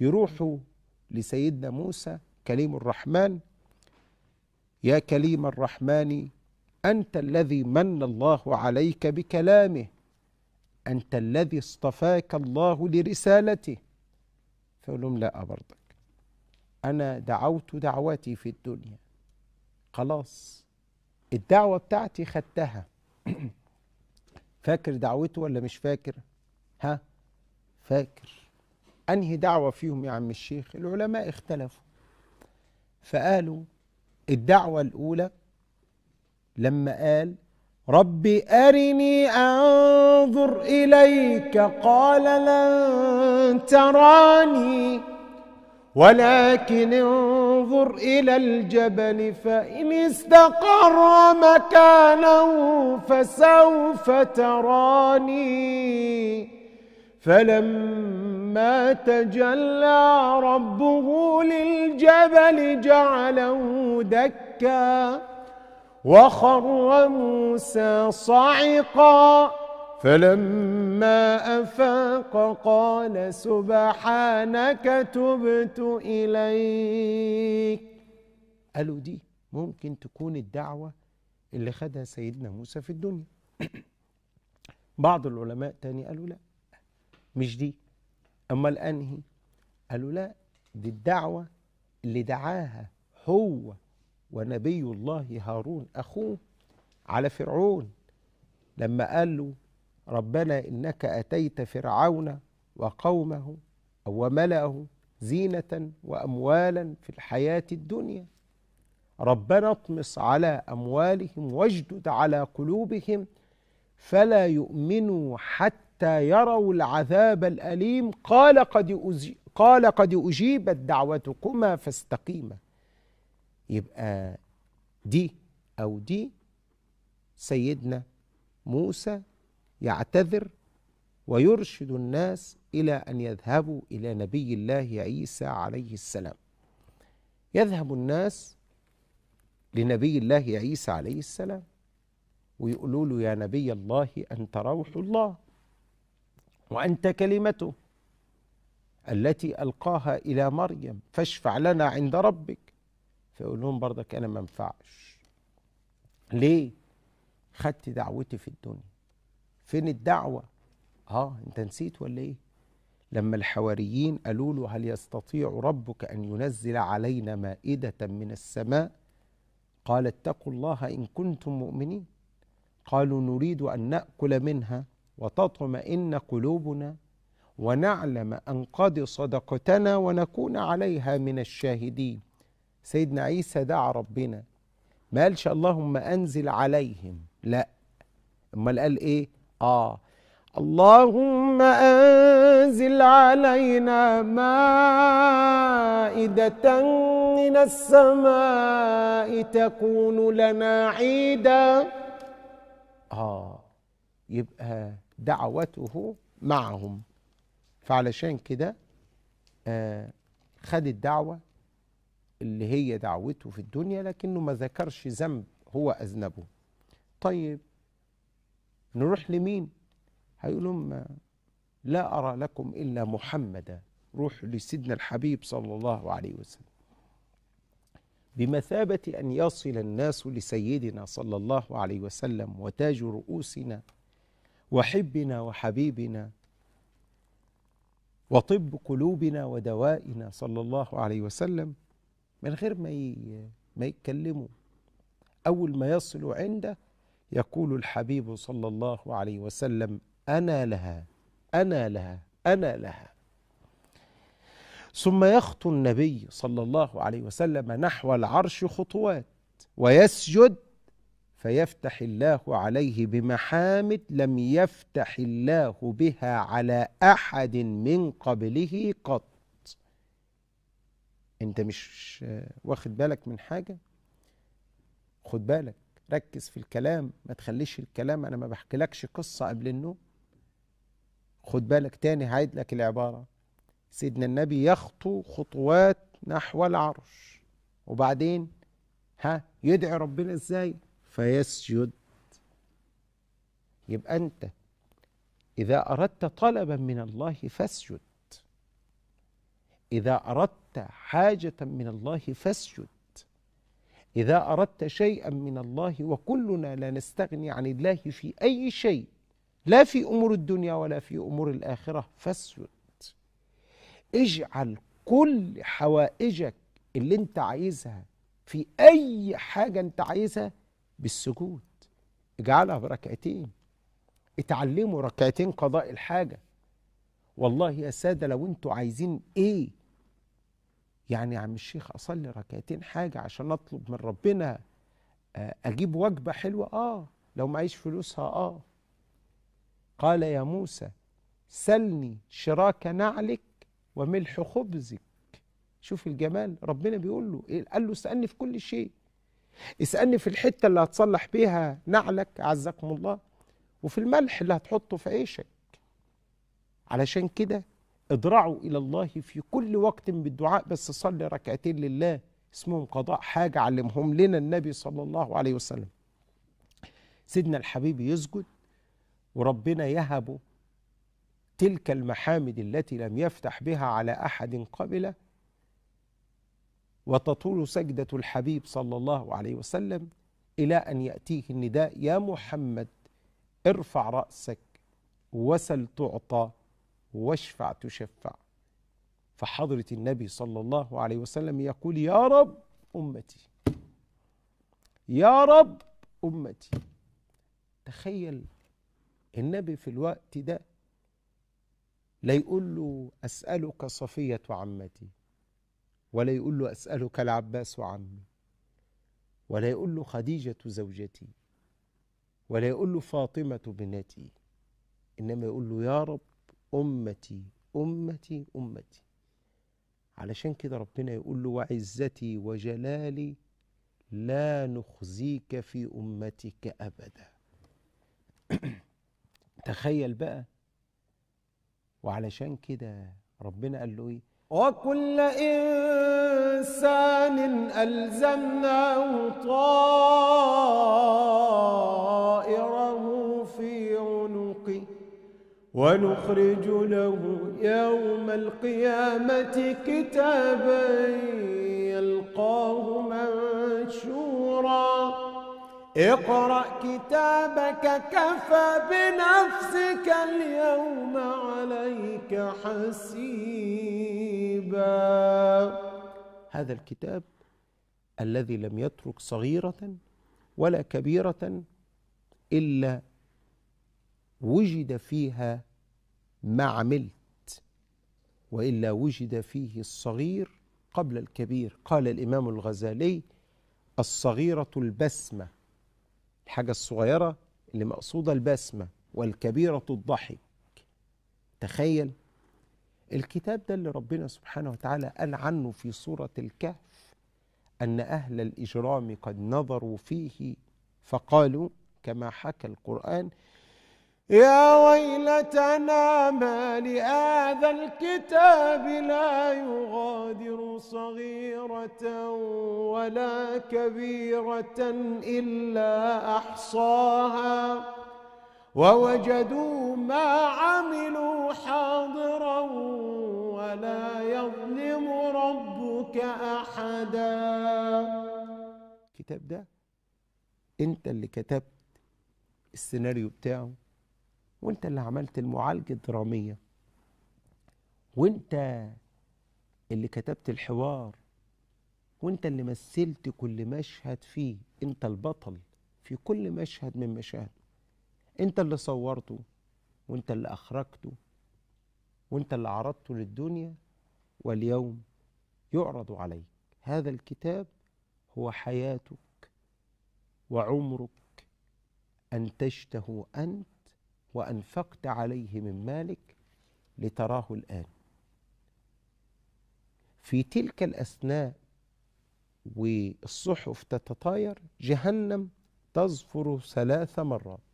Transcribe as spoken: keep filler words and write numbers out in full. يروحوا لسيدنا موسى كليم الرحمن: يا كليم الرحمن أنت الذي من الله عليك بكلامه، أنت الذي اصطفاك الله لرسالته. فيقول لهم: لا برضك، أنا دعوت دعوتي في الدنيا، خلاص الدعوة بتاعتي خدتها. فاكر دعوته ولا مش فاكر؟ ها فاكر. أنهي دعوة فيهم يا عم الشيخ؟ العلماء اختلفوا، فقالوا الدعوة الأولى لما قال: ربي أرني أنظر إليك، قال لن تراني ولكن انظر إلى الجبل فإن استقر مكانه فسوف تراني، فلما تجلى ربه للجبل جعله دكا وخر موسى صعقا، فلما أفاق قال: سبحانك تبت إليك. قالوا دي ممكن تكون الدعوة اللي خدها سيدنا موسى في الدنيا. بعض العلماء تاني قالوا: لا مش دي، أما الأنهي؟ قالوا: لا، دي الدعوة اللي دعاها هو ونبي الله هارون أخوه على فرعون، لما قال له: ربنا إنك أتيت فرعون وقومه وملأه زينة وأموالا في الحياة الدنيا، ربنا اطمس على أموالهم واجدد على قلوبهم فلا يؤمنوا حتى يروا العذاب الأليم، قال قد قال قد أجيبت دعوتكما فاستقيما. يبقى دي أو دي سيدنا موسى يعتذر ويرشد الناس إلى أن يذهبوا إلى نبي الله عيسى عليه السلام. يذهب الناس لنبي الله عيسى عليه السلام ويقولوا له: يا نبي الله أنت روح الله وأنت كلمته التي ألقاها إلى مريم، فاشفع لنا عند ربك. فيقول لهم: برضك أنا ما انفعش، ليه؟ خدت دعوتي في الدنيا، فين الدعوة؟ آه أنت نسيت ولا إيه؟ لما الحواريين قالوا له: هل يستطيع ربك أن ينزل علينا مائدة من السماء؟ قال: اتقوا الله إن كنتم مؤمنين. قالوا: نريد أن نأكل منها وتطمئن قلوبنا ونعلم أن قد صدقتنا ونكون عليها من الشاهدين. سيدنا عيسى دعا ربنا، ما قالش اللهم أنزل عليهم، لا، أمال قال إيه؟ آه اللهم أنزل علينا مائدة من السماء تكون لنا عيدا. آه يبقى دعوته معهم، فعلشان كده آه خد الدعوة اللي هي دعوته في الدنيا، لكنه ما ذكرش ذنب هو أذنبه. طيب نروح لمين؟ هيقول لهم: لا أرى لكم إلا محمدا، روح لسيدنا الحبيب صلى الله عليه وسلم. بمثابة أن يصل الناس لسيدنا صلى الله عليه وسلم وتاج رؤوسنا وحبنا وحبيبنا وطب قلوبنا ودوائنا صلى الله عليه وسلم من غير ما ما يتكلموا، أول ما يصلوا عنده يقول الحبيب صلى الله عليه وسلم: أنا لها أنا لها أنا لها. ثم يخطو النبي صلى الله عليه وسلم نحو العرش خطوات ويسجد، فيفتح الله عليه بمحامد لم يفتح الله بها على أحد من قبله قط. أنت مش واخد بالك من حاجة؟ خد بالك، ركز في الكلام، ما تخليش الكلام، أنا ما بحكيلكش قصة قبل النوم. خد بالك تاني، هعيد لك العبارة. سيدنا النبي يخطو خطوات نحو العرش، وبعدين ها يدعي ربنا إزاي؟ فيسجد. يبقى أنت إذا أردت طلبا من الله فاسجد، إذا أردت حاجة من الله فاسجد، إذا أردت شيئا من الله، وكلنا لا نستغني عن الله في أي شيء، لا في أمور الدنيا ولا في أمور الآخرة، فاسجد. اجعل كل حوائجك اللي انت عايزها في أي حاجة انت عايزها بالسجود، اجعلها بركعتين، اتعلموا ركعتين قضاء الحاجة. والله يا سادة لو انتوا عايزين ايه يعني، يا عم الشيخ اصلي ركعتين حاجة عشان اطلب من ربنا اجيب وجبة حلوة، اه لو معيش فلوسها اه قال يا موسى سلني شراك نعلك وملح خبزك. شوف الجمال، ربنا بيقول له إيه؟ قال له اسألني في كل شيء، اسألني في الحتة اللي هتصلح بيها نعلك عزكم الله، وفي الملح اللي هتحطه في عيشك. علشان كده اضرعوا إلى الله في كل وقت بالدعاء، بس صلي ركعتين لله، اسمهم قضاء حاجة علمهم لنا النبي صلى الله عليه وسلم. سيدنا الحبيب يسجد وربنا يهبه تلك المحامد التي لم يفتح بها على أحد قبله، وتطول سجدة الحبيب صلى الله عليه وسلم إلى أن يأتيه النداء يا محمد ارفع رأسك وسل تعطى واشفع تشفع. فحضرة النبي صلى الله عليه وسلم يقول يا رب أمتي، يا رب أمتي. تخيل النبي في الوقت ده لا يقول له أسألك صفية عمتي، ولا يقول له أسألك العباس وعمي، ولا يقول له خديجة زوجتي، ولا يقول له فاطمة بنتي، إنما يقول له يا رب أمتي أمتي أمتي. علشان كده ربنا يقول له وعزتي وجلالي لا نخزيك في أمتك أبدا. تخيل بقى. وعلشان كده ربنا قال له إيه؟ وكل إنسان ألزمناه طائره في عنقه ونخرج له يوم القيامة كتابا يلقاه منشورا اقرأ كتابك كفى بنفسك اليوم عليك حسيبا. هذا الكتاب الذي لم يترك صغيرة ولا كبيرة إلا وجد فيها ما عملت، وإلا وجد فيه الصغير قبل الكبير. قال الإمام الغزالي الصغيرة البسمة، الحاجة الصغيرة اللي مقصودة البسمة، والكبيرة الضحك. تخيل الكتاب ده اللي ربنا سبحانه وتعالى قال عنه في سورة الكهف أن أهل الإجرام قد نظروا فيه فقالوا كما حكى القرآن يا ويلتنا ما لهذا الكتاب لا يغادر صغيرة ولا كبيرة إلا أحصاها ووجدوا ما عملوا حاضرا ولا يظلم ربك أحدا. الكتاب ده أنت اللي كتبت السيناريو بتاعه، وانت اللي عملت المعالجة الدرامية، وانت اللي كتبت الحوار، وانت اللي مثلت كل مشهد فيه، انت البطل في كل مشهد من مشاهده، انت اللي صورته، وانت اللي اخرجته، وانت اللي عرضته للدنيا، واليوم يعرض عليك. هذا الكتاب هو حياتك وعمرك انتجته انت وأنفقت عليه من مالك لتراه الآن. في تلك الأثناء والصحف تتطاير جهنم تزفر ثلاث مرات.